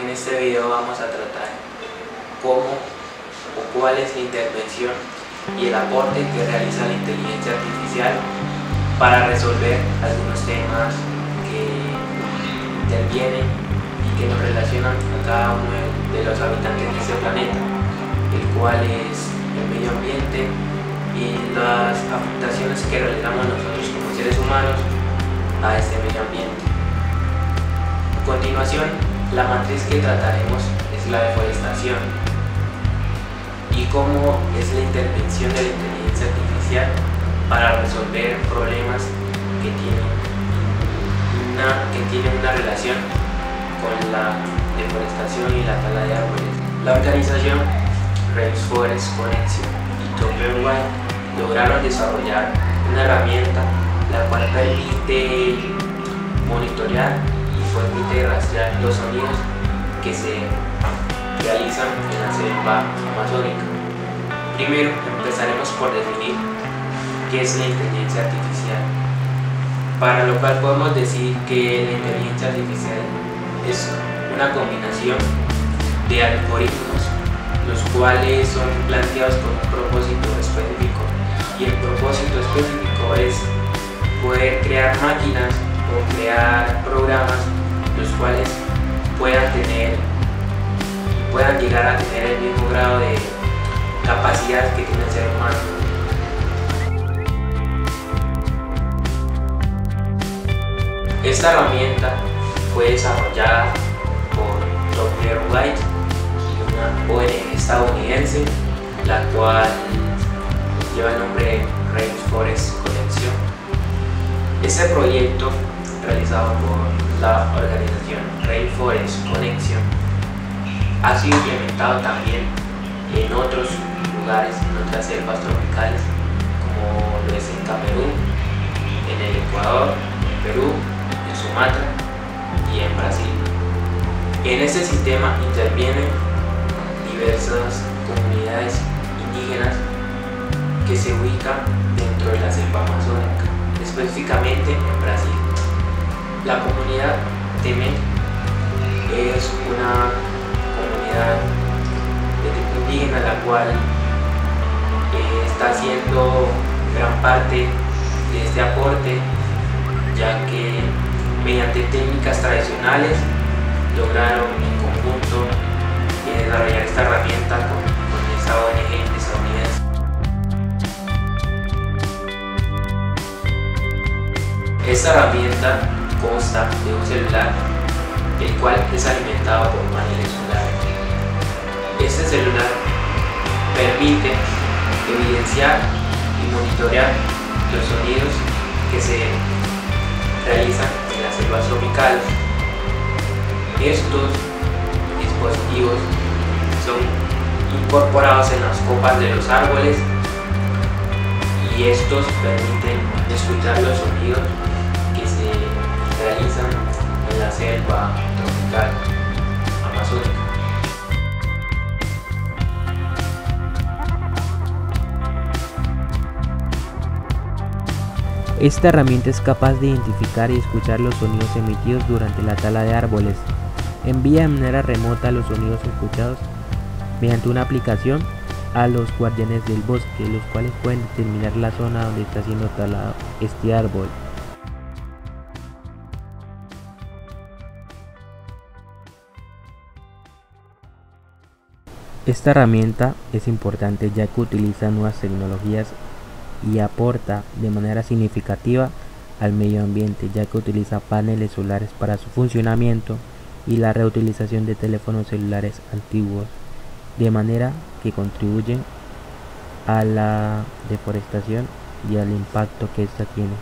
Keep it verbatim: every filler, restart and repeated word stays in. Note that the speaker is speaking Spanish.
en este video vamos a tratar cómo o cuál es la intervención y el aporte que realiza la inteligencia artificial para resolver algunos temas que intervienen y que nos relacionan a cada uno de los habitantes de este planeta, el cual es el medio ambiente y las afectaciones que realizamos nosotros como seres humanos a este medio ambiente. A continuación, la matriz que trataremos es la deforestación y cómo es la intervención de la inteligencia artificial para resolver problemas que tienen una, que tienen una relación con la deforestación y la tala de árboles. La organización Reynolds Forest Connection y Tom Bower lograron desarrollar una herramienta la cual permite monitorear y permite rastrear los sonidos que se realizan en la selva amazónica. Primero empezaremos por definir qué es la inteligencia artificial, para lo cual podemos decir que la inteligencia artificial es una combinación de algoritmos, los cuales son planteados con un propósito específico, y el propósito específico es poder crear máquinas o crear programas los cuales puedan tener puedan llegar a tener el mismo grado de capacidad que tiene el ser humano. Esta herramienta fue desarrollada por doctor White, una O N G estadounidense, la cual lleva el nombre Rainforest Connection. Este proyecto, realizado por la organización Rainforest Connection, ha sido implementado también en otros lugares, en otras selvas tropicales, como lo es en Camerún, en el Ecuador, en Perú, en Sumatra y en Brasil. En este sistema intervienen diversas comunidades indígenas que se ubican dentro de la selva amazónica, específicamente en Brasil. La comunidad TEME es una comunidad de tipo indígena la cual eh, está haciendo gran parte de este aporte, ya que mediante técnicas tradicionales lograron en conjunto y desarrollar esta herramienta con, con esa O N G estadounidense. Esta herramienta consta de un celular, el cual es alimentado por paneles solares. Este celular permite evidenciar y monitorear los sonidos que se realizan en las selvas tropicales. Estos dispositivos son incorporados en las copas de los árboles y estos permiten escuchar los sonidos que se realizan en la selva tropical amazónica. Esta herramienta es capaz de identificar y escuchar los sonidos emitidos durante la tala de árboles. Envía de manera remota los sonidos escuchados mediante una aplicación a los guardianes del bosque, los cuales pueden determinar la zona donde está siendo talado este árbol. Esta herramienta es importante ya que utiliza nuevas tecnologías y aporta de manera significativa al medio ambiente, ya que utiliza paneles solares para su funcionamiento y la reutilización de teléfonos celulares antiguos, de manera que contribuyen a la deforestación y al impacto que ésta tiene.